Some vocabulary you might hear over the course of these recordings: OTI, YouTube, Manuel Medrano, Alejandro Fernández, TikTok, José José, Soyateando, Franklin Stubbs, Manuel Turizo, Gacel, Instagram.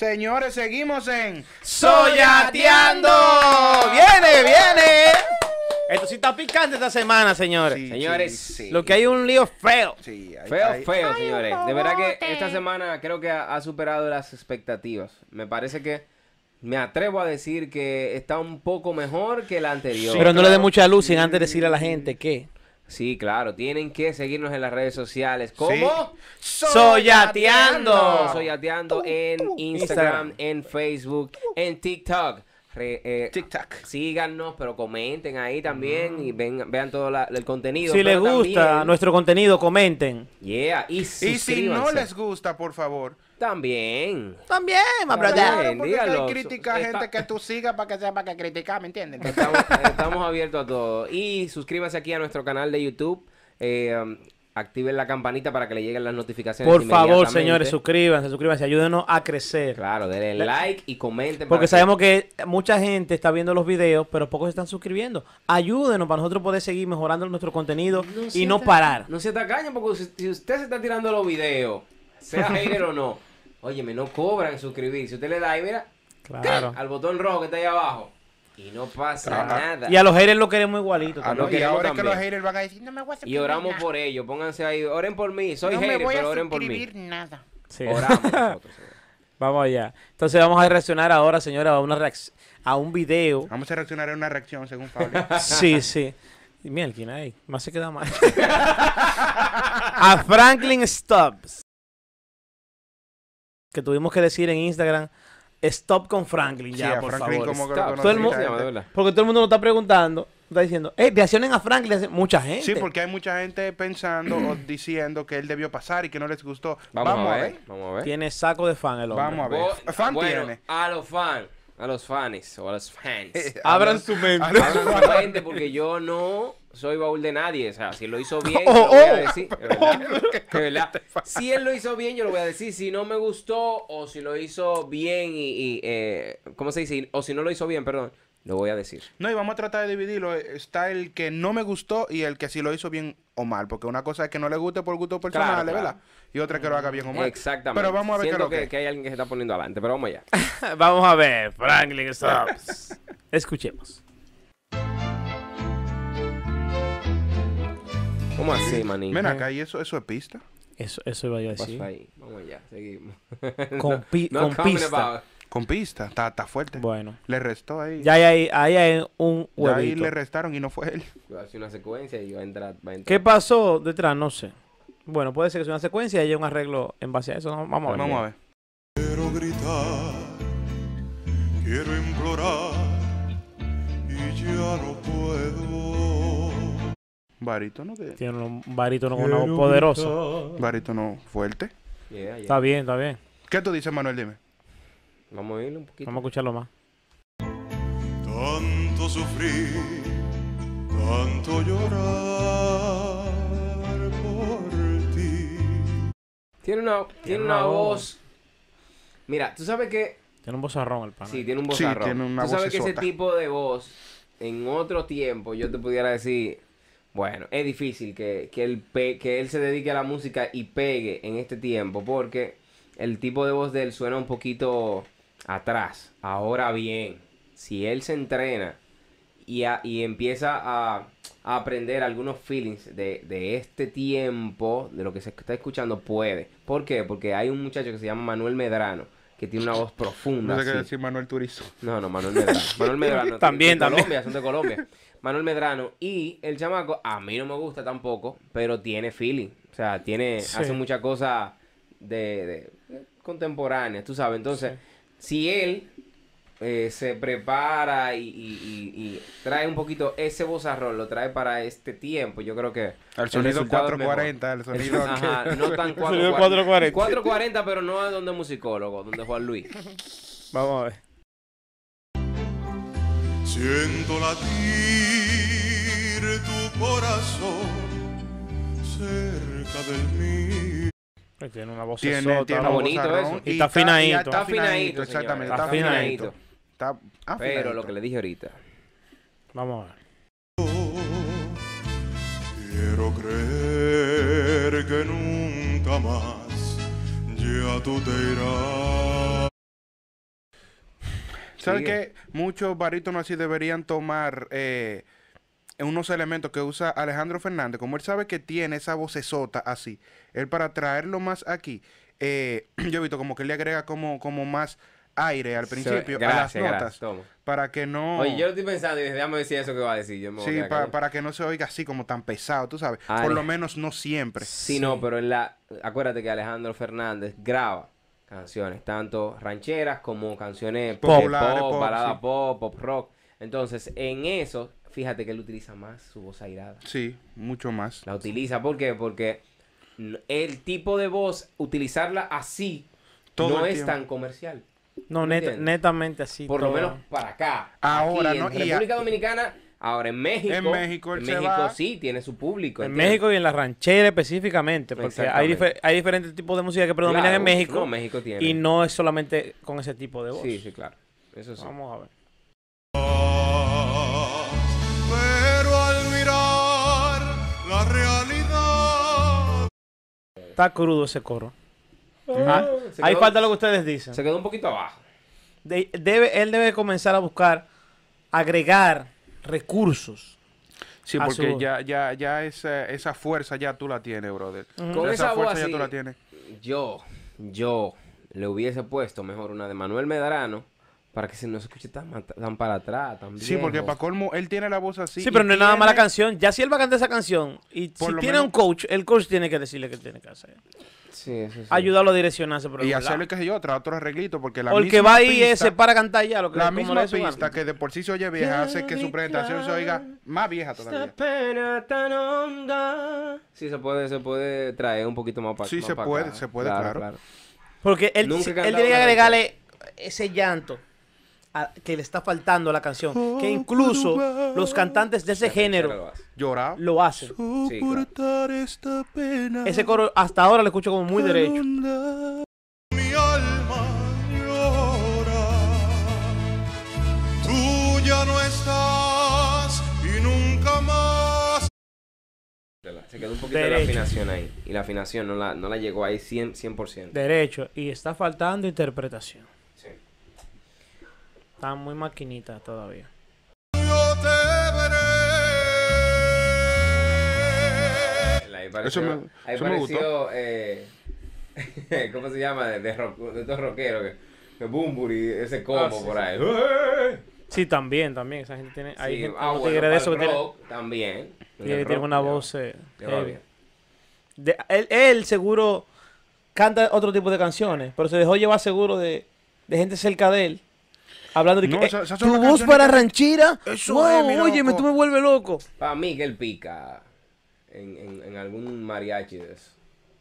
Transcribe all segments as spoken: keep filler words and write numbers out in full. Señores, seguimos en Soyateando. Viene, viene. Esto sí está picante esta semana, señores. Sí, señores, sí, sí. Lo que hay es un lío feo. Sí, hay, feo, hay, feo, hay, señores. De verdad que esta semana creo que ha, ha superado las expectativas. Me parece que me atrevo a decir que está un poco mejor que la anterior. Sí, pero no claro. le dé mucha luz sin antes decir a la gente que... Sí, claro. Tienen que seguirnos en las redes sociales. ¿Cómo? Sí. Soyateando. Soyateando en Instagram, en Facebook, en TikTok. Re, eh, TikTok. Síganos, pero comenten ahí también mm. y ven, vean todo la, el contenido. Si les gusta también nuestro contenido, comenten. Yeah. Y, y si no les gusta, por favor. También. También, my brother. Porque hay crítica, gente que tú sigas para que sea para que criticar, ¿me entienden? Estamos, estamos abiertos a todo. Y suscríbanse aquí a nuestro canal de YouTube. Eh, um, activen la campanita para que le lleguen las notificaciones. Por favor, señores, suscríbanse, suscríbanse. Ayúdenos a crecer. Claro, denle like y comenten. Porque sabemos que mucha gente está viendo los videos, pero pocos se están suscribiendo. Ayúdenos para nosotros poder seguir mejorando nuestro contenido y no parar. No se tacañen, porque si usted se está tirando los videos, sea hater o no, óyeme, no cobran suscribirse. Usted le da ahí, mira, claro, al botón rojo que está ahí abajo. Y no pasa claro. nada. Y a los haters lo queremos igualito. A los y ahora también. Es que los haters van a decir, no me voy a suscribir. Y oramos nada. por ellos. Pónganse ahí. Oren por mí. Soy no hater, me voy pero a oren por mí. Nada. Sí. Oramos nosotros. Vamos allá. Entonces vamos a reaccionar ahora, señora, a una reacción, a un video. Vamos a reaccionar a una reacción, según Pablo. Sí, sí. Y mira, ¿quién hay? Más se queda mal. A Franklin Stubbs. Que tuvimos que decir en Instagram, stop con Franklin ya, sí, por Franklin, favor. Como todo el mundo, porque todo el mundo lo está preguntando, está diciendo, eh, reaccionen a Franklin, mucha gente. Sí, porque hay mucha gente pensando o diciendo que él debió pasar y que no les gustó. Vamos, vamos a, ver, a ver, vamos a ver. Tiene saco de fan el hombre. Vamos a ver. Bo fan bueno, tiene. A los fans, a los fans o a los fans. Eh, abran los, su mente. Abran su mente porque yo no soy baúl de nadie, o sea, si lo hizo bien, oh, yo lo voy a decir, oh, ¿verdad? Oh, ¿verdad? ¿verdad? Si él lo hizo bien, yo lo voy a decir, si no me gustó, o si lo hizo bien y, y eh, ¿cómo se dice? O si no lo hizo bien, perdón, lo voy a decir. No, y vamos a tratar de dividirlo, está el que no me gustó y el que si lo hizo bien o mal, porque una cosa es que no le guste por gusto personal, claro, claro. ¿verdad? Y otra que lo haga bien o mal. Exactamente. Pero vamos a ver qué es lo que... que hay alguien que se está poniendo adelante, pero vamos allá. Vamos a ver, Franklin Stubbs. Escuchemos. ¿Cómo así, manín? Ven acá, ¿y eso, eso es pista? Eso, eso iba yo a decir. Ahí. Vamos allá, seguimos. Con, pi no, con pista. Con pista, está, está fuerte. Bueno. Le restó ahí. Ya ahí hay, hay un huevito. Ahí le restaron y no fue él. Va a hacer una secuencia y va a entrar. Va a entrar. ¿Qué pasó detrás? No sé. Bueno, puede ser que sea una secuencia y haya un arreglo en base a eso. No, vamos a ver. Vamos a ver. Quiero gritar, quiero implorar y ya no puedo. Barítono que... Tiene un barítono con una voz poderoso. Barítono fuerte. Yeah, yeah. Está bien, está bien. ¿Qué tú dices, Manuel? Dime. Vamos a oírlo un poquito. Vamos a escucharlo más. Tanto sufrí, tanto llorar por ti. Tiene una, tiene tiene una voz... voz... Mira, tú sabes que... Tiene un vozarrón el pana. Sí, tiene un vozarrón. Sí, tiene una voz. Tú sabes que ese tipo de voz, en otro tiempo, yo te pudiera decir... Bueno, es difícil que, que, él pe que él se dedique a la música y pegue en este tiempo, porque el tipo de voz de él suena un poquito atrás. Ahora bien, si él se entrena y, a y empieza a, a aprender algunos feelings de, de este tiempo, de lo que se está escuchando, puede. ¿Por qué? Porque hay un muchacho que se llama Manuel Medrano, que tiene una voz profunda. No sé qué decir Manuel Turizo. No, no, Manuel Medrano. Manuel Medrano. También, de Colombia, son de Colombia. Manuel Medrano y el chamaco, a mí no me gusta tampoco, pero tiene feeling. O sea, tiene, sí. hace muchas cosas de, de contemporáneas, tú sabes. Entonces, sí. si él eh, se prepara y, y, y, y trae un poquito ese vozarrón, lo trae para este tiempo, yo creo que... El sonido cuatro cuarenta, el sonido... El, ajá, que... no tan cuatro cuarenta. cuatro cuarenta, pero no es donde musicólogo, donde Juan Luis. Vamos a ver. Siento latir tu corazón cerca de mí. Tiene una voz tiene, tiene una bonito eso. Y, y está finadito. Está finadito, exactamente. Está finadito. Pero lo que le dije ahorita. Vamos a ver. Quiero creer que nunca más ya tú te irás. ¿Sabes qué? Muchos barítonos así deberían tomar eh, unos elementos que usa Alejandro Fernández. Como él sabe que tiene esa vocesota así, él para traerlo más aquí, eh, yo he visto como que él le agrega como, como más aire al principio, so, gracias, a las notas, gracias, para que no... Oye, yo lo estoy pensando y dije, déjame decir eso que va a decir. Yo me sí, pa, para que no se oiga así como tan pesado, tú sabes. Ay. Por lo menos no siempre. Sí, sí, no, pero en la... acuérdate que Alejandro Fernández graba canciones, tanto rancheras como canciones populares, pop, pop, balada, sí, pop, pop rock. Entonces, en eso, fíjate que él utiliza más su voz airada. Sí, mucho más. La utiliza, ¿por qué? Porque el tipo de voz, utilizarla así, todo no es tiempo tan comercial. No, net, netamente así. Por todo lo menos para acá. Ahora, aquí, no, en República a, Dominicana, ahora en México. En México, en México va, sí, tiene su público. En ¿entiendes? México y en la ranchera específicamente. Porque hay, difer hay diferentes tipos de música que predominan, claro, en México. No, México tiene. Y no es solamente con ese tipo de voz. Sí, sí, claro. Eso sí. Vamos a ver. Pero al mirar la realidad. Está crudo ese coro. Ah, ahí quedó, falta lo que ustedes dicen. Se quedó un poquito abajo. De, debe, él debe comenzar a buscar, agregar recursos. Sí, porque su... ya, ya, ya esa, esa fuerza ya tú la tienes, brother. Mm-hmm. Con esa, esa fuerza así, ya tú la tienes. Yo, yo le hubiese puesto mejor una de Manuel Medrano para que se nos escuche tan, tan para atrás, tan sí, viejo, porque para colmo, él tiene la voz así. Sí, pero no es nada mala canción. Ya si él va a cantar esa canción y si tiene menos... un coach, el coach tiene que decirle qué tiene que hacer. Sí, eso sí. Ayudarlo a direccionarse por y hacerle, qué sé yo, traer otro arreglito. Porque la porque misma va ahí pista, ese para cantar ya lo que la misma pista que de por sí se oye vieja hace que su presentación se oiga más vieja todavía. Esta pena tan honda. Sí, se puede, se puede traer un poquito más para sí, más se, para puede, acá. se puede, se puede, claro, claro. Porque él, él tiene que agregarle ese llanto a, que le está faltando a la canción. Oh, que incluso oh, los cantantes de ese oh, género llorar lo hacen. Sí, claro. Esta pena, ese coro hasta ahora lo escucho como muy derecho. Mi alma llora, tú ya no estás y nunca más. Se quedó un poquito derecho. La afinación ahí. Y la afinación no la, no la llegó ahí cien por ciento. Derecho. Y está faltando interpretación. Está muy maquinita todavía. Yo te veré. Ahí pareció, eso me, ahí eso pareció, me gustó. Eh, ¿Cómo se llama? De, de, rock, de estos rockeros. De, de Bumburi, ese combo ah, sí, por ahí. Sí, sí, también, también. Esa gente tiene... Hay sí, gente, ah, bueno, de eso que rock, tiene, también. Tiene, rock, tiene una voz... Eh, heavy. De, él, él seguro canta otro tipo de canciones, pero se dejó llevar seguro de, de gente cerca de él. Hablando de que no, eh, esa, esa tu voz para que... ranchera, eso wow, es, oye, me, tú me vuelves loco. Para mí que él pica en, en, en algún mariachi de eso.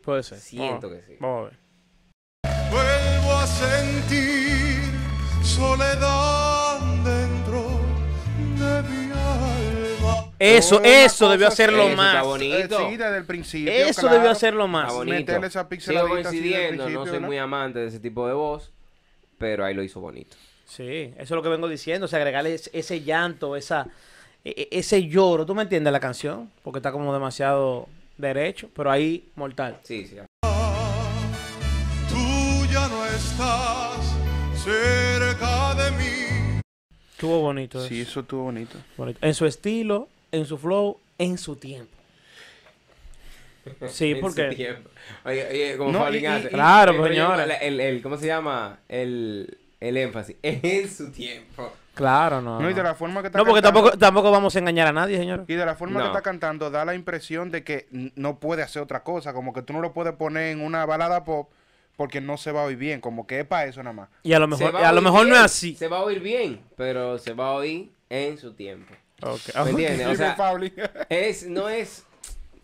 Puede ser. Siento oh, que sí. Vamos a ver. Vuelvo a sentir soledad dentro de mi alma. Eso, oh, eso debió hacerlo eso más. Está bonito. Enseguida del principio. Eso claro, debió hacerlo más. Meterle esa pixeladita. Sigo coincidiendo, no soy ¿no? muy amante de ese tipo de voz, pero ahí lo hizo bonito. Sí, eso es lo que vengo diciendo, o sea, agregarle ese, ese llanto, esa, ese lloro, ¿tú me entiendes la canción? Porque está como demasiado derecho, pero ahí mortal. Sí, sí. Tú ya no estás cerca de mí. Estuvo bonito eso. Sí, eso estuvo bonito. bonito. En su estilo, en su flow, en su tiempo. Sí, porque... Oye, oye, como no, Fabián hace. Claro, pues, señora. El, el, el, ¿Cómo se llama? El... El énfasis en su tiempo. Claro, no. No, y de la forma que está no porque cantando, tampoco, tampoco vamos a engañar a nadie, señor. Y de la forma no. que está cantando, da la impresión de que no puede hacer otra cosa. Como que tú no lo puedes poner en una balada pop porque no se va a oír bien. Como que es para eso nada más. Y a lo mejor, a a lo mejor no es así. Se va a oír bien, pero se va a oír en su tiempo. Okay. ¿Me entiendes? O sea, es, no es...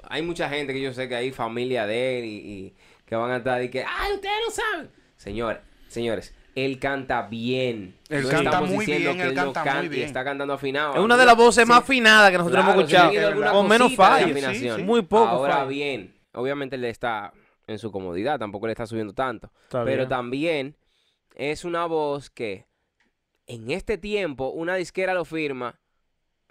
Hay mucha gente que yo sé que hay familia de él y, y que van a estar y que... ¡Ay, ustedes no saben! Señor, señores... Él canta bien. Él no canta muy bien, él canta, canta muy bien. Está cantando afinado. Es una de las voces sí. más afinadas que nosotros claro, hemos escuchado. Con menos fallos. Sí, sí. Muy poco. Ahora fallo. bien, obviamente él está en su comodidad. Tampoco le está subiendo tanto. Está pero bien. También es una voz que en este tiempo una disquera lo firma.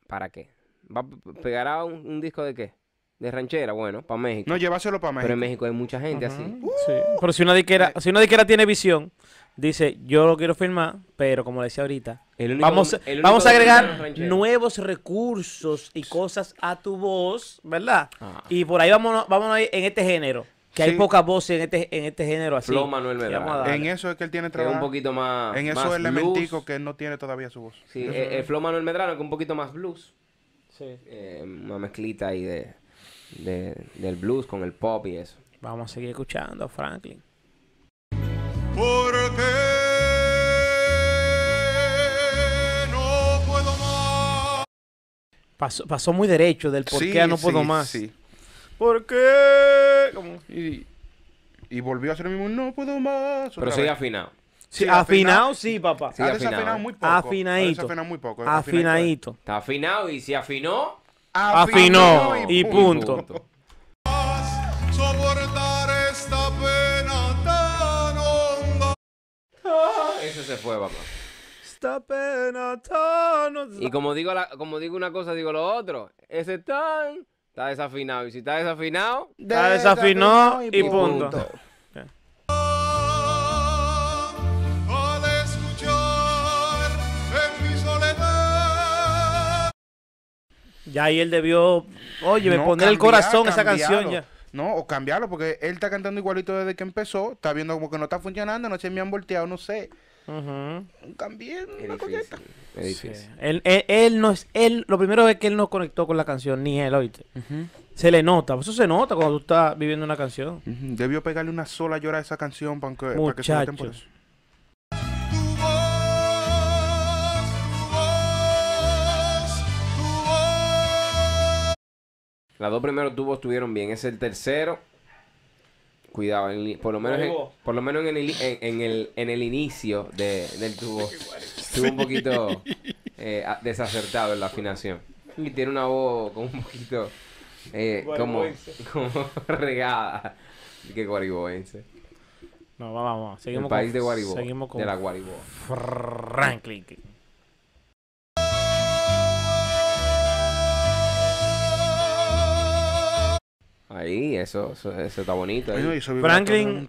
¿Para qué? ¿Va a pegar a un, un disco de qué? De ranchera, bueno, para México. No, llévaselo para México. Pero en México hay mucha gente uh-huh. así. Uh-huh. Sí. Pero si una disquera, si una disquera tiene visión... Dice, yo lo quiero firmar, pero como le decía ahorita, único, vamos, vamos a agregar nuevos recursos y cosas a tu voz, ¿verdad? Ah. Y por ahí vámonos, vámonos ahí en este género. Que sí. Hay pocas voces en este, en este género así. Flow Manuel Medrano. En eso es que él tiene trabajo. Un poquito más. En esos elementicos que él no tiene todavía su voz. Sí, el eh, eh, Flow Manuel Medrano que es un poquito más blues. Sí. Eh, una mezclita ahí de, de, del blues con el pop y eso. Vamos a seguir escuchando a Franklin. Porque no puedo más. Pasó, pasó muy derecho del por sí, qué no puedo sí, más. Sí. ¿Por qué? ¿Cómo? Y, y volvió a hacer el mismo no puedo más. Pero sigue afinado. Sí, afinado. Afinado, sí, papá. Sí, ha desafinado muy poco. Afinadito. Desafinado muy poco. Afinadito. Está afinado y si afinó, afinó. afinó y, y punto. punto. Soportar esta pena tan honda. Eso se fue, papá. Esta pena tan honda. Y como digo, la, como digo una cosa, digo lo otro. Ese tan... Está desafinado. Y si está desafinado... Está desafinado y, y punto. punto. Yeah. Al escuchar en mi soledad. Ya ahí él debió... Oye, no, me poner cambiar, el corazón esa canción ya. No, o cambiarlo, porque él está cantando igualito desde que empezó. Está viendo como que no está funcionando, no sé, me han volteado, no sé. Uh-huh. Cambié una colleta. Es difícil. Sí. Él, él, él no es, él, lo primero es que él no conectó con la canción, ni él, oíste. Uh-huh. Se le nota, eso se nota cuando tú estás viviendo una canción. Uh-huh. Debió pegarle una sola llora a esa canción para que, para que se noten por eso. Las dos primeros tubos estuvieron bien, es el tercero. Cuidado, en, por lo menos, en, por lo menos en, el, en, en, el, en el inicio de, del tubo estuvo un poquito eh, desacertado en la afinación. Y tiene una voz como un poquito eh, como, como regada. Que guariboense. No, vamos, seguimos el país con, de Guaribó, seguimos con de la Guaribó. Franklin. Ahí, eso, eso, eso está bonito. Ahí. Franklin,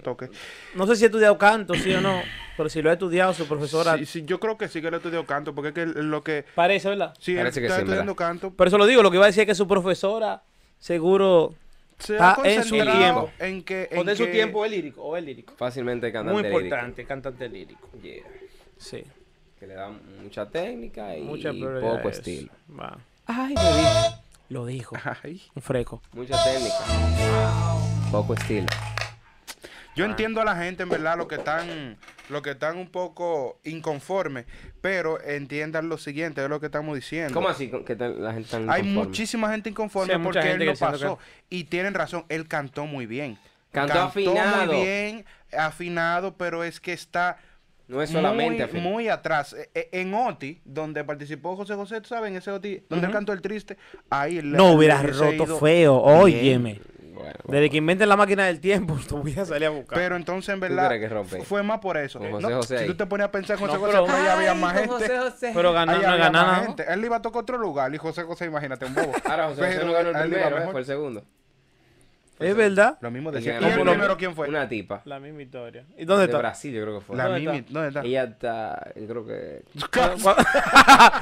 no sé si ha estudiado canto, sí o no, pero si lo ha estudiado su profesora. Sí, sí, yo creo que sí que lo ha estudiado canto, porque es que lo que... Parece, ¿verdad? Sí, parece que está sí, estudiando ¿verdad? Canto. Pero eso lo digo, lo que iba a decir es que su profesora seguro se está en su tiempo. En que, en o de que... su tiempo es lírico, o es lírico. Fácilmente cantante lírico. Muy importante, lírico. Cantante lírico. Yeah. Sí. Que le da mucha técnica y mucha poco es. Estilo. Va. Ay, qué lo dijo. Ay. Un fresco. Mucha técnica. Poco estilo. Yo ah. entiendo a la gente, en verdad, lo que están, lo que están un poco inconformes, pero entiendan lo siguiente, es lo que estamos diciendo. ¿Cómo así? Que la gente está hay muchísima gente inconforme sí, porque gente él no pasó. Que... Y tienen razón, él cantó muy bien. Cantó, cantó afinado. Muy bien, afinado, pero es que está... No es solamente muy, muy atrás. En O T I, donde participó José José, ¿tú sabes? En ese O T I, donde uh-huh. cantó el triste, ahí... No hubiera roto feo, óyeme. Bueno, bueno. Desde que inventen la máquina del tiempo, tú voy a salir a buscar. Pero entonces, en verdad, fue más por eso. Con José no, José si ahí. Tú te ponías a pensar José no, José, pero, José, ay, había más gente. José José. Pero ganaba, no ganaba. ¿No? Él iba a tocar otro lugar y José José, imagínate, un bobo. Ahora José José no ganó el primero, fue el segundo. Es o sea, verdad. Lo mismo de ¿Y el primero quién fue? Una tipa. La misma historia. ¿Y dónde de está? De Brasil, yo creo que fue. La ¿Dónde, mimi, está? ¿Dónde está? Ella está, yo creo que...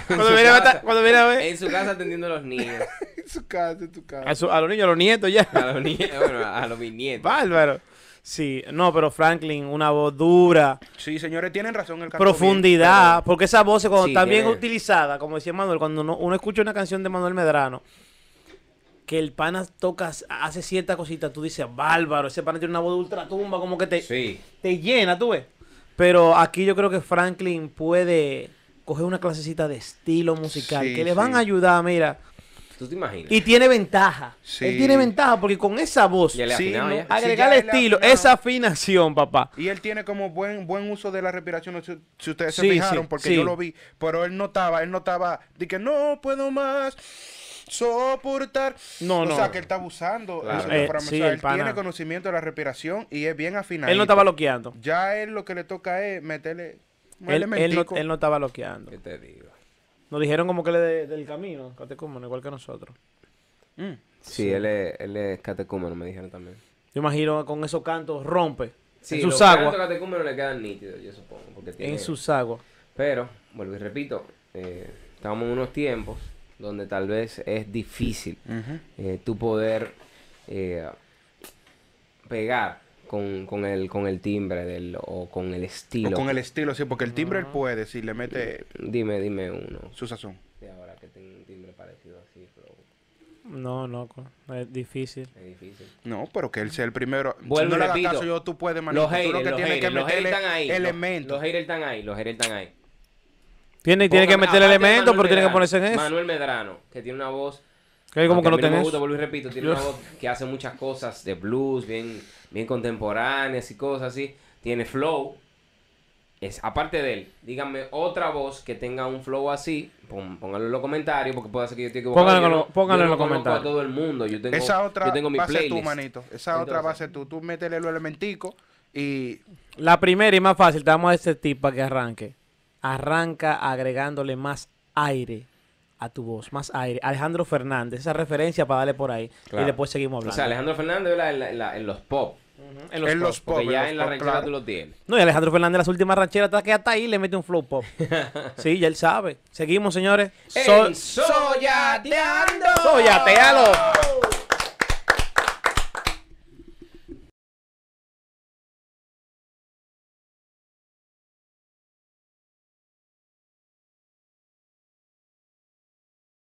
cuando viene a ver... Cuando viene a ver... En su casa atendiendo a los niños. En su casa, en tu casa. A, su, a los niños, a los nietos ya. A los nietos, bueno, a los bisnietos. Bárbaro. Sí, no, pero Franklin, una voz dura. Sí, señores, tienen razón. El canto profundidad, bien, pero... porque esa voz cuando sí, está bien es. Utilizada, como decía Manuel, cuando uno, uno escucha una canción de Manuel Medrano, que el pana toca, hace cierta cosita, tú dices, bárbaro, ese pana tiene una voz de ultratumba, como que te, sí. te llena, tú ves. Pero aquí yo creo que Franklin puede coger una clasecita de estilo musical, sí, que le sí. van a ayudar, mira. ¿Tú te imaginas? Y tiene ventaja. Sí. Él tiene ventaja porque con esa voz, sí, ¿no? agregarle sí, estilo, esa afinación, papá. Y él tiene como buen buen uso de la respiración, si, si ustedes sí, se fijaron, sí, porque sí. yo lo vi, pero él notaba, él notaba, de que no puedo más... soportar. No, o no. O sea, que él está abusando. Claro. Eh, sí, él tiene conocimiento de la respiración y es bien afinado. Él no está bloqueando. Ya él lo que le toca es meterle él, él, no, él no está bloqueando. ¿Qué te digo? Nos dijeron como que él es de, del camino, catecúmeno, igual que nosotros. Mm. Sí, sí, él es, él es catecúmeno, me dijeron también. Yo imagino con esos cantos rompe. Sí, en sus aguas. Los catecumbes no le quedan nítidos, yo supongo. Porque tiene... En sus aguas. Pero, vuelvo y repito, eh, estamos en unos tiempos donde tal vez es difícil uh-huh. eh, tú poder eh, pegar con, con, el, con el timbre del, o con el estilo. O con el estilo, sí, porque el timbre uh-huh. él puede, si le mete... Dime, dime uno. Su sazón. Sí, ahora que tengo un timbre parecido así, pero... No, no, es difícil. Es difícil. No, pero que él sea el primero. Vuelvo, si no le hagas caso yo, tú puedes manejar. Los haters, los haters, los haters están ahí. Los haters están ahí, los haters están ahí. Tiene, tiene que meter elementos, pero tiene que ponerse en eso. Manuel Medrano, que tiene una voz... Que como que no tenés. Me gusta, vuelvo y repito, tiene una voz que hace muchas cosas de blues, bien, bien contemporáneas y cosas así. Tiene flow. Es, aparte de él, díganme otra voz que tenga un flow así. Pon, pónganlo en los comentarios, porque puede ser que yo esté equivocado. Pónganlo, pónganlo en los comentarios. A todo el mundo. Yo tengo, esa otra yo tengo mi playlist. Tú, manito. Esa Entonces, otra va a ser tú. Tú métele los elementicos y... La primera y más fácil, te damos a este tip para que arranque. Arranca agregándole más aire a tu voz, más aire. Alejandro Fernández, esa referencia para darle por ahí. Claro. Y después seguimos hablando. O sea, Alejandro Fernández en, la, en, la, en los pop. Uh-huh. En los, en pop, los pop, ya en, en la ranchera claro. tú lo tienes. No, y Alejandro Fernández, las últimas rancheras, hasta que hasta ahí le mete un flow pop. Sí, ya él sabe. Seguimos, señores. So Soyateando. Soyatealo.